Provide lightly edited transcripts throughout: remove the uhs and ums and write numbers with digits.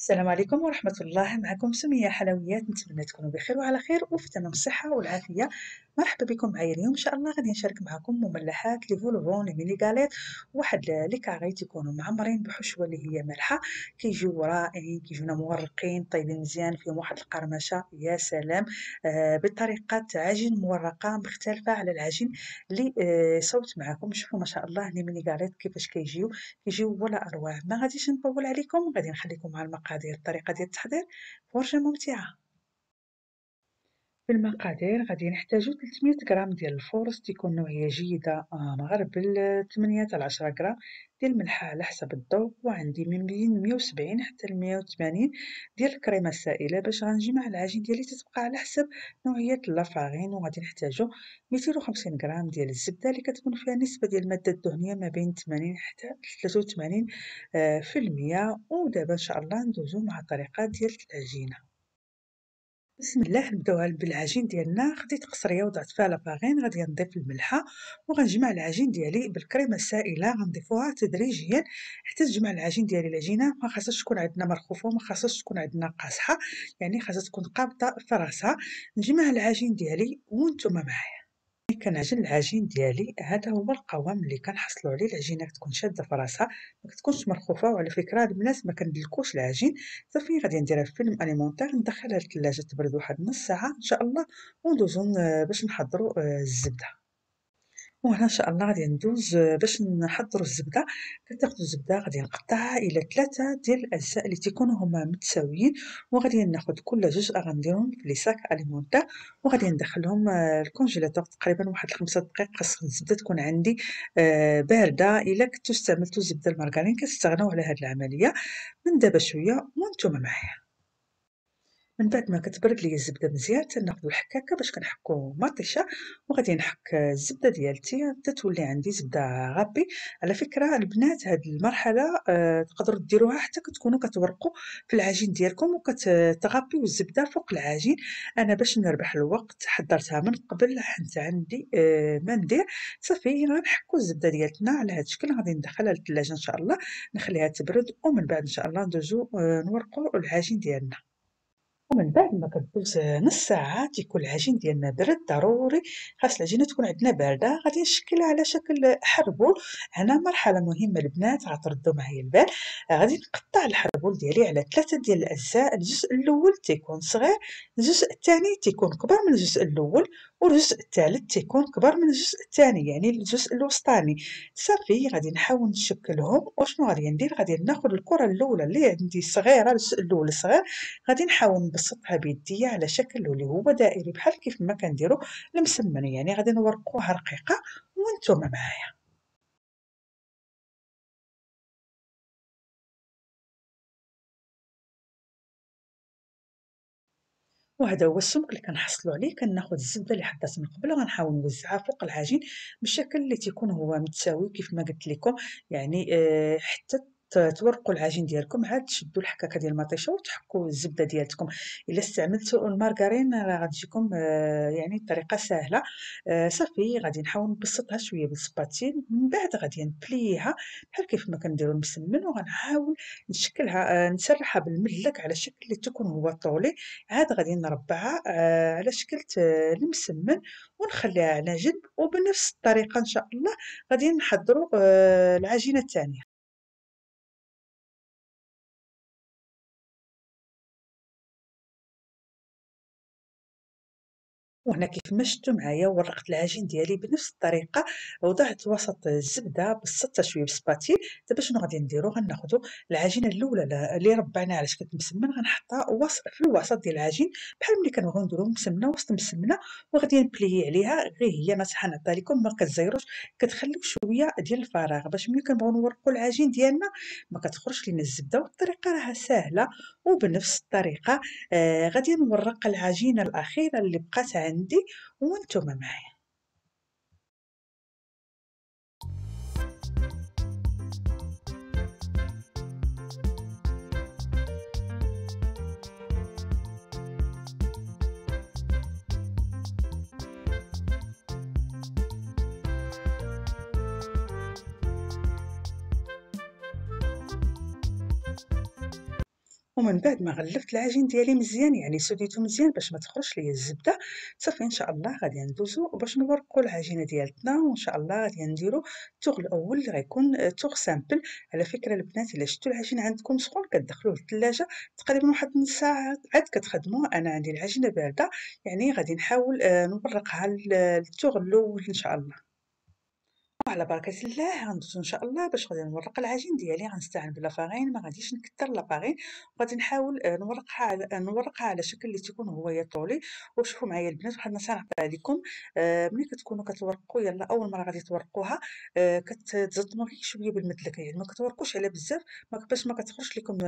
السلام عليكم ورحمة الله. معكم سمية حلويات، نتمنى تكونوا بخير وعلى خير وفي تمام الصحة والعافية. مرحبا بكم معايا. اليوم إن شاء الله غادي نشارك معكم مملحات لي فولوفون لي ميني غاليت، واحد لي كاغيت يكونوا معمرين بحشوة اللي هي مالحة، كيجيو رائعين، كيجيونا مورقين طيبين مزيان، فيهم واحد القرمشة يا سلام. بطريقة عجين مورقة مختلفة على العجين اللي صوبت معكم. شوفوا ما شاء الله لي ميني غاليت كيفاش كيجيو ولا أروع. ما غاديش نطول عليكم، غادي نخليكم مع المقادير الطريقة ديال التحضير، فرجة ممتعة. في المقادير غادي نحتاجو 300 غرام ديال الفورس تيكون نوعية جيدة مغربل، 8 حتى 10 غرام ديال الملح على حسب الذوق، وعندي من بين 170 حتى ل 180 ديال الكريمه السائله باش غنجمع العجين ديالي تتبقى على حسب نوعيه لافارين. وغادي نحتاجو 250 غرام ديال الزبده اللي كتكون فيها نسبه ديال الماده الدهنيه ما بين 80 حتى 83%. ودابا ان شاء الله ندوزو مع الطريقه ديال العجينه. بسم الله. نبداو بالعجين ديالنا. خديت قصريه وضعت فيها لافارين، غادي نضيف الملحه وغنجمع العجين ديالي بالكريمه السائله، غنضيفوها تدريجيا حتى تجمع العجين ديالي. العجينه ما خاصهاش تكون عندنا مرخوفه وما خاصهاش تكون عندنا قاصحه، يعني خاصها تكون قابضه في راسها. نجمع العجين ديالي وانتوما معايا. ملي كنعجن العجين ديالي هذا هو القوام اللي كنحصلوا عليه. العجينه كتكون شاده في راسها، ما كتكونش مرخوفه. وعلى فكره البنات ما كندلكوش العجين، صافي غادي نديرها في فيلم اليمونتير، ندخلها للثلاجه تبرد واحد نص ساعه ان شاء الله، وندوزو باش نحضروا الزبده. وهنا ان شاء الله غادي ندوز باش نحضروا الزبده. كتاخذوا الزبده غادي نقطعها الى ثلاثه ديال الاجزاء اللي تيكونوا هما متساويين، وغادي ناخذ كل جزء غنديرهم في لي ساك اليمونتير وغادي ندخلهم الكونجيلاتور تقريبا واحد 5 دقائق. خاص الزبده تكون عندي بارده. الا كنتو استعملتوا زبده المارغرين كتستغناو على هذه العمليه من دابا شويه وانتم معايا. من بعد ما كتبرد لي الزبده مزيان تناخذ الحكاكه باش كنحكو مطيشه، وغادي نحك الزبده ديالتي حتى تولي عندي زبده غابي. على فكره البنات هاد المرحله تقدروا ديروها حتى كتكونوا كتورقوا في العجين ديالكم وكتغبيو الزبده فوق العجين. انا باش نربح الوقت حضرتها من قبل حيت عندي ما ندير. صافي غنحكوا الزبده ديالتنا على هذا الشكل، غادي ندخلها للثلاجه ان شاء الله نخليها تبرد، ومن بعد ان شاء الله ندوزو نورقوا العجين ديالنا. ومن بعد ما كدوز نص ساعه تيكون العجين ديالنا برد. ضروري خاص العجينه تكون عندنا بارده. غادي نشكلها على شكل حربول. هنا مرحله مهمه البنات، غتردوا معايا البال. غادي نقطع الحربول ديالي على ثلاثه ديال الاجزاء. الجزء الاول تيكون صغير، الجزء الثاني تيكون كبر من الجزء الاول، والجزء الثالث تيكون كبر من الجزء الثاني، يعني الجزء الوسطاني. صافي غادي نحاول نشكلهم. وشنو غادي ندير؟ غادي ناخذ الكره الاولى اللي عندي صغيره، الجزء الاول صغير، غادي نحاول نبسطها بيدي على شكل اللي هو دائري بحال كيف ما كنديروا المسمن، يعني غادي نورقوها رقيقه وانتم معايا. وهذا هو السمك اللي كنحصلوا عليه. كناخذ الزبده اللي حطيت من قبل وغنحاول نوزعها فوق العجين بالشكل اللي تيكون هو متساوي كيف ما قلت لكم، يعني حتى تورقوا العجين ديالكم. عاد تشدوا الحكاكه ديال المطيشه وتحكوا الزبده ديالتكم. الا استعملتوا المارغرين راه غتجيكم يعني الطريقه سهله. صافي غادي نحاول نبسطها شويه بالسباتين، من بعد غادي نبليها بحال كيف ما كنديروا المسمن، وغنحاول نشكلها نسرحها بالملك على شكل اللي تكون هو طولي. عاد غادي نربعها على شكل المسمن ونخليها على جنب. وبنفس الطريقه ان شاء الله غادي نحضروا العجينه الثانيه. وهنا كيف ما شفتوا معايا ورقت العجين ديالي بنفس الطريقه، وضعت وسط الزبده بسطتها شويه بالسباتيل. دابا شنو غادي نديرو؟ غناخذوا العجينه الاولى اللي ربعناها على شكل مسمن، غنحطها في الوسط ديال العجين بحال ملي كنبغيو نديرو مسمنه وسط مسمنه، وغادي نبليي عليها. غير هي نصيحه نعطيها لكم، ما كتزيروش، كتخليو شويه ديال الفراغ باش ملي كنبغيو نورقوا العجين ديالنا ما كتخرجش لينا الزبده. والطريقه راها سهله. وبنفس الطريقه غادي نورق العجينه الاخيره اللي بقات عندي وانتم معايا. ومن بعد ما غلفت العجين ديالي مزيان، يعني سديته مزيان باش ما تخرجش ليا الزبده. صافي ان شاء الله غادي ندوزو باش نورقوا العجينه ديالتنا، وان شاء الله غادي نديرو التوغ الاول اللي غيكون توغ سامبل. على فكره البنات الا شفتوا العجين عندكم سخون كتدخلوه للثلاجه تقريبا واحد نص ساعه عاد كتخدموه. انا عندي العجينه بارده، يعني غادي نحاول نورقها للتوغ الاول ان شاء الله. وعلى بركه الله غندوزو ان شاء الله باش غادي نورق العجين ديالي. غنستعمل بلا فارين، ما غاديش نكثر لا فارين، وغادي نحاول نورقها على شكل اللي تيكون هو يا طولي. وشوفوا معايا البنات واحد النصيحه نعطيها لكم، ملي كتكونوا كتورقوا يلا اول مره غادي تورقوها كتزطموا غير شويه بالمدلكه، يعني ما كتورقوش على بزاف باش ما كتخرجش لكم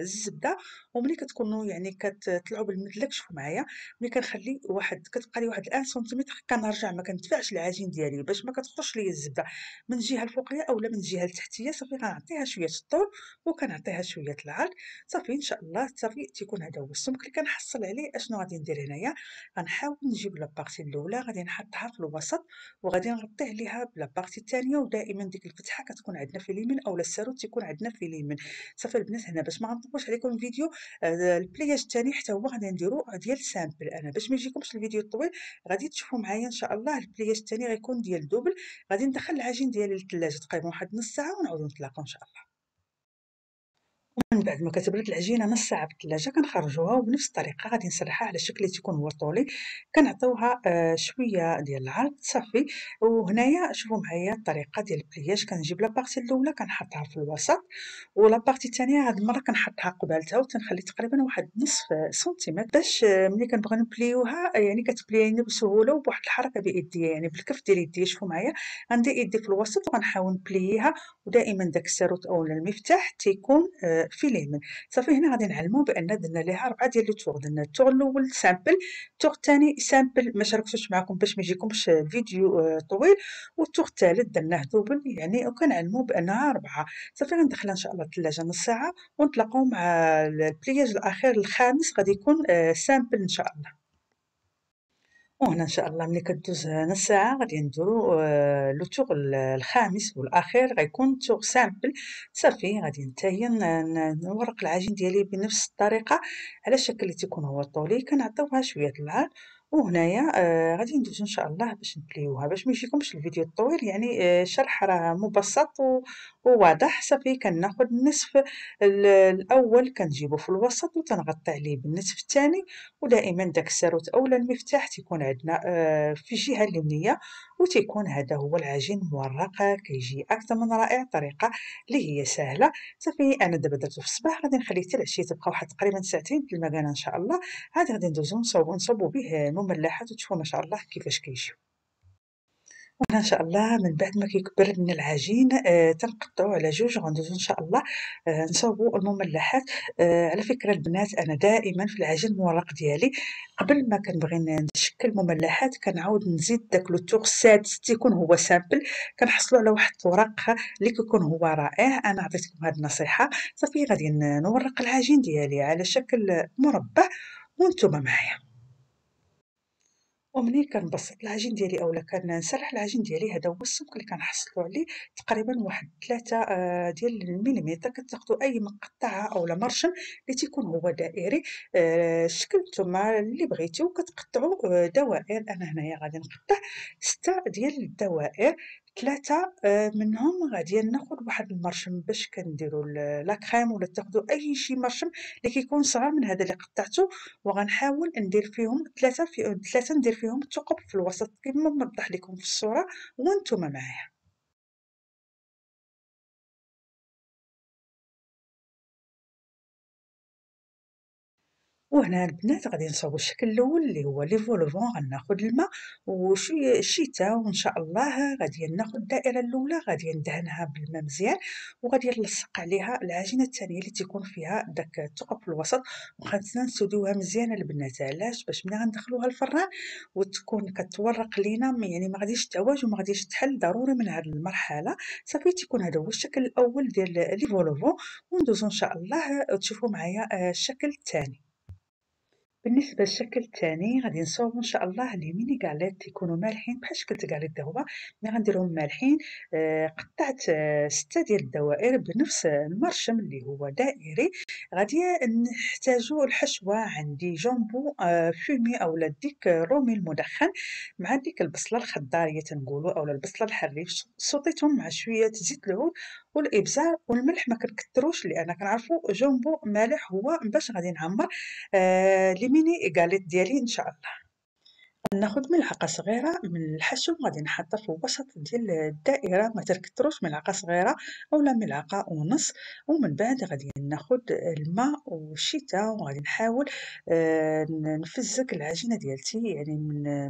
الزبده. وملي كتكونوا يعني كتطلعوا بالمدلك، شوفوا معايا ملي كنخلي واحد كتبقى لي واحد 1 سنتيمتر كنرجع ما كندفعش العجين ديالي باش ما كتخرجش لي الزبده من الجهه الفوقيه اولا من الجهه التحتيه. صافي غنعطيها شويه الطول وكنعطيها شويه العرض. صافي ان شاء الله صافي تيكون هذا هو السمك اللي كنحصل عليه. اشنو غادي ندير هنايا؟ غنحاول نجيب لابارتي الاولى غادي نحطها في الوسط وغادي نغطي عليها بلابارتي الثانيه، ودائما ديك الفتحه كتكون عندنا في اليمين اولا الساروت تيكون عندنا في اليمين. صافي البنات هنا باش ما غنطولش عليكم الفيديو، البلياج الثاني حتى هو غادي نديرو ديال سامبل. انا باش ما يجيكمش الفيديو طويل غادي تشوفوا معايا ان شاء الله البلياج الثاني غيكون ديال دوبل. غادي ندخل العجين ديالي للثلاجه تقريبا واحد نص ساعه ونعاودو نتلاقاو ان شاء الله. ومن بعد ما كتبرد العجينه نص ساعه في الثلاجه كنخرجوها، وبنفس الطريقه غادي نسرحها على الشكل اللي تيكون هو طولي، كنعطيوها شويه ديال العرض. صافي وهنايا شوفوا معايا الطريقه ديال البلياج، كنجيب لابارتي الاولى كنحطها في الوسط ولابارتي الثانيه هاد المره كنحطها قبالتها وتنخلي تقريبا واحد نصف سنتيمتر باش ملي كنبغي نبليوها يعني كتبليينا بسهوله وبواحد الحركه بيديا يعني بالكف ديال يدي. شوفوا معايا غندير يدي في الوسط وغنحاول نبلييها، ودائما داك الساروت اولا المفتاح تيكون في اليمين. صافي هنا غادي نعلمو بان درنا ليها 4 ديال لو توغ. درنا التوغ الاول سامبل، التوغ الثاني سامبل ما شاركتوش معكم باش ما يجيكمش الفيديو طويل، والتوغ الثالث درناه دوبل يعني، وكنعلمو بانها 4. صافي غندخلها ان شاء الله الثلاجه نص ساعه ونتلاقاو مع البلياج الاخير الخامس غادي يكون سامبل ان شاء الله. وهنا ان شاء الله ملي كدوز نص ساعه غادي نديرو لو توغ الخامس والاخير غيكون توغ سامبل. صافي غادي نتاهي نورق العجين ديالي بنفس الطريقه على الشكل اللي تيكون هو طولي، كنعطيوها شويه العرض. وهنايا غادي ندوزو ان شاء الله باش نبليوها باش ما يجيكمش الفيديو الطويل، يعني شرح راه مبسط وواضح. صافي كناخذ النصف الاول كنجيبو في الوسط وتنغطي عليه بالنصف الثاني، ودائما داك الساروت اولا المفتاح تيكون عندنا في الجهه اليمنيه. وتيكون هذا هو العجين مورق كيجي اكثر من رائع، طريقه اللي هي سهله. صافي انا دابا درتو في الصباح غادي نخليه حتى العشيه، تبقى واحد تقريبا ساعتين في المكانه ان شاء الله. عاد غادي ندوزو نصوبو به ملاحات وتشوفوا ما شاء الله كيفاش كيجيو. وهنا ان شاء الله من بعد ما كيكبر من العجين تنقطعو على جوج غندوزو ان شاء الله نصاوبو المملحات. على فكره البنات انا دائما في العجين المورق ديالي قبل ما كنبغي نشكل مملحات كنعاود نزيد داك لو توغ السادس تيكون هو سامبل، كنحصلوا على واحد الطرق اللي كيكون هو رائع. انا عطيتكم هاد النصيحه. صافي غادي نورق العجين ديالي على شكل مربع وانتم معايا. ومنين كنبسط العجين ديالي اولا كنسرح العجين ديالي هذا هو السمك اللي كنحصلوا عليه تقريبا واحد 3 ديال المليمتر. كتاخذوا اي مقطعه اولا مرشم اللي تيكون هو دائري الشكل نتوما اللي بغيتو وكتقطعوا دوائر. انا هنايا غادي نقطع 6 ديال الدوائر، 3 منهم غادي ناخذ واحد المرشم باش كنديروا لا كريم، ولا تاخذوا اي شيء مرشم اللي كيكون صغير من هذا اللي قطعته. وغنحاول ندير فيهم 3 ندير فيهم الثقب في الوسط كما موضح لكم في الصوره وانتم معايا. وهنا البنات غادي نصاوبوا الشكل الاول اللي هو لي فولوفون. غناخذ الماء وشويه الشتاء وان شاء الله غادي ناخذ الدائره الاولى غادي ندهنها بالماء مزيان، وغادي نلصق عليها العجينه الثانيه اللي تيكون فيها داك الثقب في الوسط. وخاصنا نسودوها مزيان البنات، علاش؟ باش ملي غندخلوها الفران وتكون كتورق لينا يعني ما غاديش تعوج وما غاديش تحل، ضروري من هذه المرحله. صافي تيكون هذا هو الشكل الاول ديال لي فولوفون، وندوزو ان شاء الله تشوفوا معايا الشكل الثاني. بالنسبة للشكل الثاني غادي نصاوب ان شاء الله لي ميني كاليت يكونوا مالحين بحال شكل كاليت دي هما ملي غنديرهم مالحين. قطعت 6 ديال الدوائر بنفس المرشم اللي هو دائري. غادي نحتاجو الحشوة، عندي جامبو فومي اولا ديك الرومي المدخن مع ديك البصلة الخضارية تنقولوا اولا البصلة الحريف، صوتيتهم مع شوية زيت العود والابزار والملح ما كنكثروش لان كنعرفوا جامبو مالح هو باش غادي نعمر لي ميني غاليت ديالي ان شاء الله. ناخذ ملعقه صغيره من الحشو غادي نحطها في الوسط ديال الدائره، ما تركتروش ملعقه صغيره اولا ملعقه ونص. ومن بعد غادي ناخذ الماء والشيتا وغادي نحاول نفزك العجينه ديالتي يعني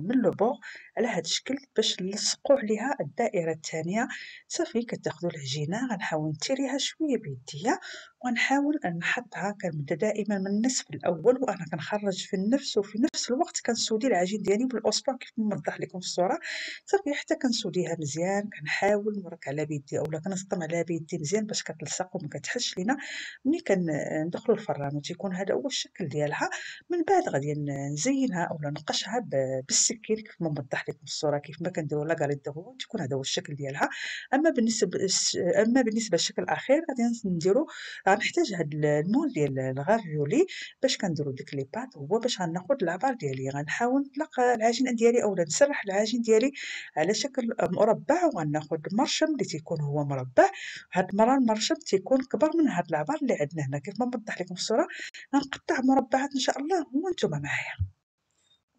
من لوبو على هذا الشكل باش نلصقوا عليها الدائره الثانيه. صافي كتاخذوا العجينه غنحاول نتيريها شويه بيديا ونحاول نحطها كنبدا دائما من النصف الاول وانا كنخرج في النفس وفي نفس الوقت كنسودي العجين ديالي بالاصبع كيف موضح لكم في الصوره. صافي حتى كنسوديها مزيان كنحاول نورك على بيدي اولا كنسطم على بيدي مزيان باش كتلصق وما كتحش لينا ملي كندخلوا الفران وتيكون هذا هو الشكل ديالها. من بعد غادي نزينها اولا نقشها بالسكين كيف ما موضح لكم في الصوره كيف ما كنديروا لا غاليت دي غوا تيكون هذا هو الشكل ديالها. اما بالنسبه للشكل الاخير غادي نديروا غنحتاج هاد المول ديال الغاريولي باش كنديروا ديك لي بات هو باش غناخذ العبار ديالي غنحاول نطلق العجين ديالي اولا نسرح العجين ديالي على شكل مربع وغناخذ المرشم اللي تيكون هو مربع. هاد المره المرشم تيكون كبر من هاد العبار اللي عندنا هنا كيف ما نوضح لكم في الصوره. غنقطع مربعات ان شاء الله وانتم معايا.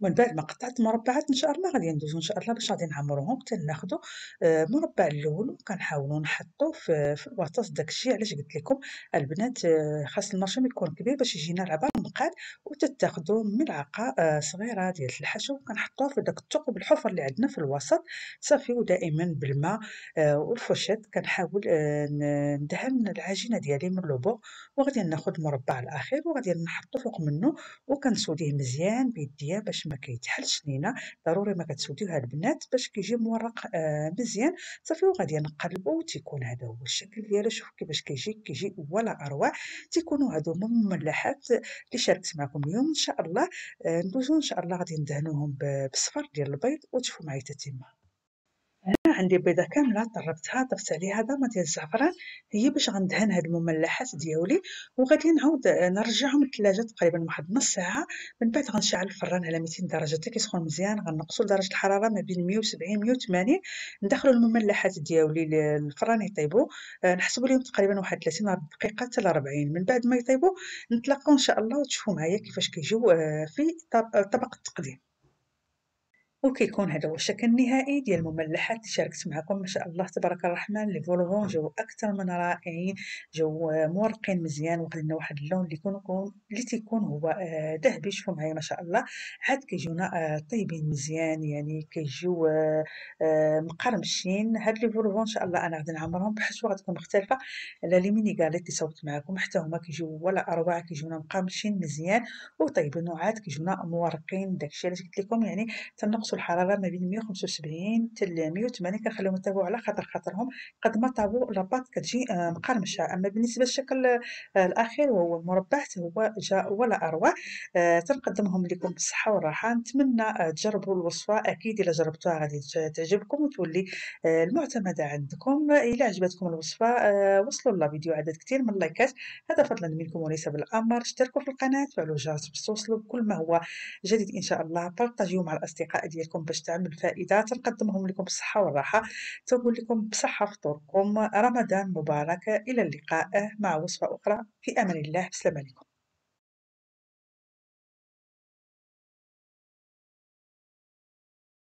ومن بعد ما قطعت مربعات ان شاء الله غادي ندوزو ان شاء الله باش غادي نعمروهم حتى ناخذوا مربع الاول وكنحاولوا نحطوه في الوسط. داكشي علاش قلت لكم البنات خاص المرشم يكون كبير باش يجينا العبار مقاد. وتتاخذوا ملعقه صغيره ديال الحشو كنحطوه في داك الثقب الحفر اللي عندنا في الوسط. صافي ودائما بالماء والفوشيت كنحاول ندهن العجينه ديالي من لوبو وغادي ناخذ المربع الاخير وغادي نحطو فوق منه وكنسوديه مزيان بيديا باش ما كيتحلش لينا. ضروري ما كتسوديوه هاد البنات باش كيجي مورق مزيان. صافي وغادي نقلبو وتيكون هذا هو الشكل ديالو. شوف كيفاش كيجي ولا اروع. تيكونوا هادو هما المملحات اللي شاركت معكم اليوم ان شاء الله. ندوزو ان شاء الله غادي ندهنوهم بالصفر ديال البيض وتشوفوا معايا التتمه. هنا عندي بيضه كامله طربتها ضفت عليها ضامه ديال الزعفران هي باش غندهن هاد المملحات ديالي وغادي نعاود نرجعهم للثلاجه تقريبا واحد نص ساعه. من بعد غنشعل الفران على 200 درجه حتى كيسخن مزيان. غنقصوا درجه الحراره ما بين 170 180 ندخلوا المملحات ديالي للفران يطيبوا. نحسبوا لهم تقريبا واحد 30 دقيقه حتى 40. من بعد ما يطيبوا نتلاقاو ان شاء الله وتشوفوا معايا كيفاش كيجيو في طبق التقديم. وكيكون هذا هو الشكل النهائي ديال المملحات اللي شاركت معكم ان شاء الله تبارك الرحمن. لي فولوفون جاو اكثر من رائعين جاو مورقين مزيان وخلينا واحد اللون اللي تيكون هو ذهبي. شوفوا معايا ما شاء الله عاد كيجونا طيبين مزيان يعني كيجيو مقرمشين. هاد لي فولوفون ان شاء الله انا غادي نعمرهم بحشوه غتكون مختلفه على لي ميني غاليت اللي صوبت معكم. حتى هما كيجيو ولا اروع كيجونا مقرمشين مزيان وطيبين وعاد كيجونا مورقين. داكشي علاش قلت لكم يعني تنقص الحراره ما بين 175 حتى 180 كنخليهم يطيبوا على خاطرهم قد ما طابوا لاباط كتجي مقرمشه. اما بالنسبه للشكل الاخير وهو المربع هو جا ولا اروع. تنقدمهم لكم بالصحه والراحه. نتمنى تجربوا الوصفه اكيد الا جربتوها غادي تعجبكم وتولي المعتمده عندكم. الا عجبتكم الوصفه وصلوا لنا فيديو عدد كثير من اللايكات هذا فضلا منكم وليس بالامر. اشتركوا في القناه وفعلوا الجرس باش توصلوا بكل ما هو جديد ان شاء الله. بارطاجيو مع الاصدقاء ديالكم باش تعمل فائده. تنقدمهم لكم بالصحه والراحه. تنقول لكم بصحه فطوركم. رمضان مبارك. الى اللقاء مع وصفه اخرى في امان الله. بسلام عليكم.